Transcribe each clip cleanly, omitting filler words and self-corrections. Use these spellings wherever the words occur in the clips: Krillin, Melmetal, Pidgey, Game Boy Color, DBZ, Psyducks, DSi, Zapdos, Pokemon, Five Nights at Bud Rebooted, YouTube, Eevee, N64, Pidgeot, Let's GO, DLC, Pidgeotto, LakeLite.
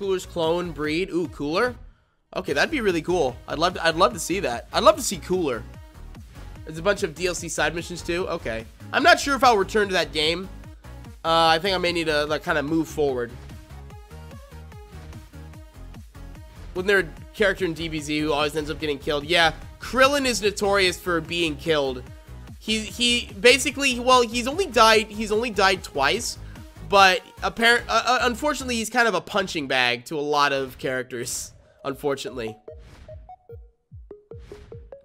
Cooler's clone breed. Ooh, Cooler. Okay, that'd be really cool. I'd love to see that. I'd love to see Cooler. There's a bunch of DLC side missions too. Okay, I'm not sure if I'll return to that game. I think I may need to like kind of move forward. Wasn't there a character in DBZ who always ends up getting killed? Yeah, Krillin is notorious for being killed. He basically, well, he's only died twice, but unfortunately he's kind of a punching bag to a lot of characters, unfortunately.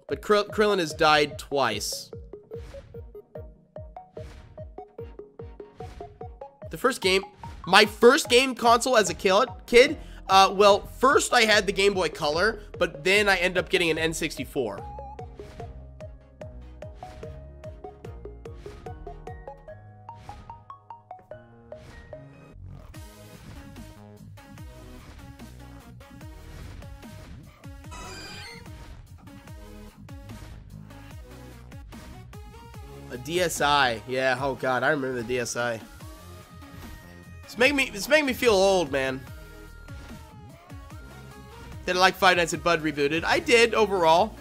But Krillin has died twice. The first game, my first game console as a kid, well, first I had the Game Boy Color, but then I ended up getting an N64. A DSi, yeah, oh god, I remember the DSi. It's making me feel old, man. Did I like Five Nights at Bud Rebooted? I did, overall.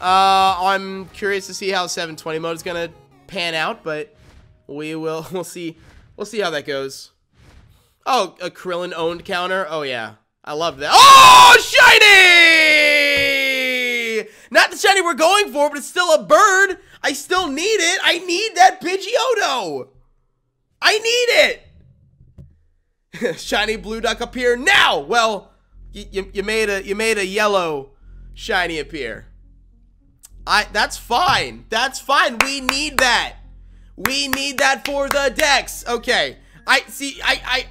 I'm curious to see how 720 mode is gonna pan out, but we'll see how that goes. Oh, a Krillin owned counter. Oh yeah, I love that. Oh, shiny! Not the shiny we're going for, but it's still a bird. I still need it. I need that Pidgeotto. I need it. Shiny blue duck appear now. Well. You made a yellow shiny appear. That's fine. That's fine. We need that. We need that for the decks. Okay. I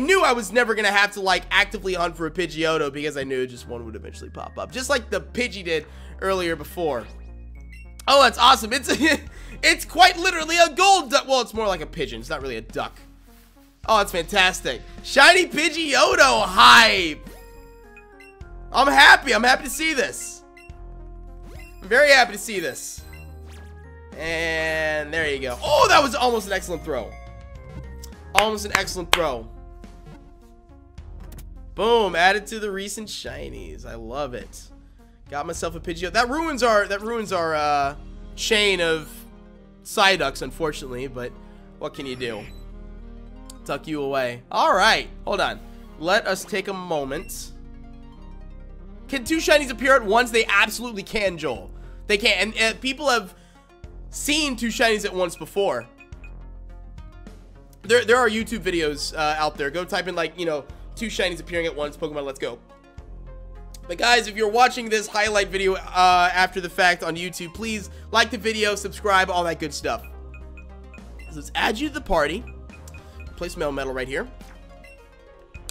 knew I was never gonna have to like actively hunt for a Pidgeotto because I knew just one would eventually pop up, just like the Pidgey did earlier before. Oh, that's awesome. It's quite literally a gold duck. Well, it's more like a pigeon. It's not really a duck. Oh, that's fantastic. Shiny Pidgeotto hype. I'm happy to see this. I'm very happy to see this. And there you go. Oh, that was almost an excellent throw. Almost an excellent throw. Boom, added to the recent shinies. I love it. Got myself a Pidgeot. That ruins our chain of Psyducks, unfortunately, but what can you do? Tuck you away. All right, hold on. Let us take a moment. Can two shinies appear at once? They absolutely can, Joel. They can. And people have seen two shinies at once before. There are YouTube videos out there. Go type in, like, you know, two shinies appearing at once, Pokemon Let's Go. But guys, if you're watching this highlight video after the fact on YouTube, please like the video, subscribe, all that good stuff. So let's add you to the party. Place Melmetal right here.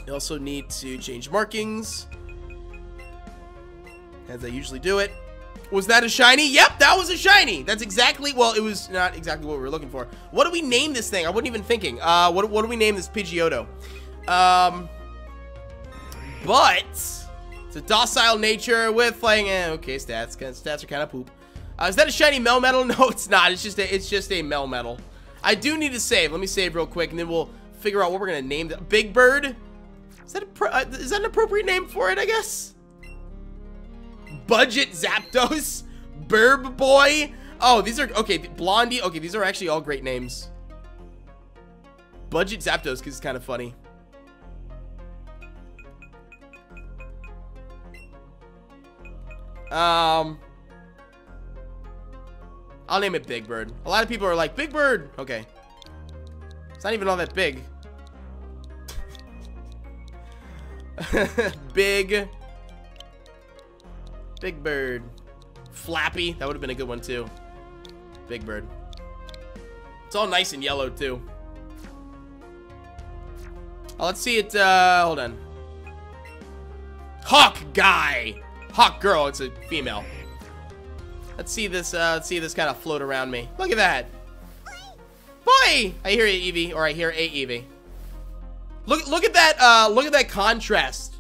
You also need to change markings, as I usually do it. Was that a shiny? Yep, that was a shiny. That's exactly, well, it was not exactly what we were looking for. What do we name this thing? I wasn't even thinking. What do we name this Pidgeotto? But it's a docile nature with like, okay, stats. Stats are kind of poop. Is that a shiny Melmetal? No, it's not. It's just a Melmetal. I do need to save. Let me save real quick, and then we'll figure out what we're gonna name that. Big Bird. Is that an appropriate name for it? I guess. Budget Zapdos, Burb Boy. Oh, these are okay. Blondie. Okay, these are actually all great names. Budget Zapdos, because it's kind of funny. I'll name it Big Bird. A lot of people are like Big Bird. Okay, it's not even all that big. Big Bird. Flappy. That would have been a good one, too. Big Bird. It's all nice and yellow, too. Oh, let's see it. Hold on. Hawk Guy. Hawk Girl. It's a female. Let's see this kind of float around me. Look at that. Boy! I hear you, Eevee. Or I hear a Eevee. Look at that contrast.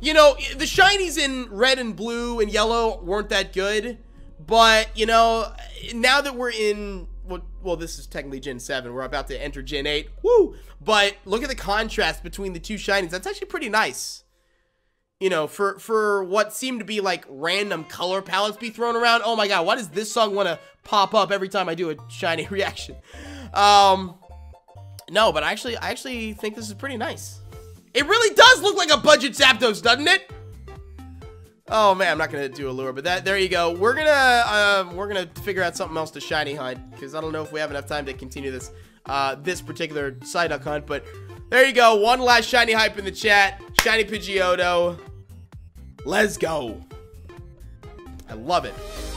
You know, the shinies in red and blue and yellow weren't that good, but, you know, now that we're in well, this is technically Gen 7. We're about to enter Gen 8. Woo! But look at the contrast between the two shinies. That's actually pretty nice. You know, for what seemed to be like random color palettes be thrown around. Oh my god, why does this song want to pop up every time I do a shiny reaction? No, but I actually think this is pretty nice. It really does look like a budget Zapdos, doesn't it? Oh man, I'm not gonna do a lure, but that, there you go. We're gonna figure out something else to shiny hunt, because I don't know if we have enough time to continue this this particular Psyduck hunt, but there you go. One last shiny hype in the chat. Shiny Pidgeotto. Let's go. I love it.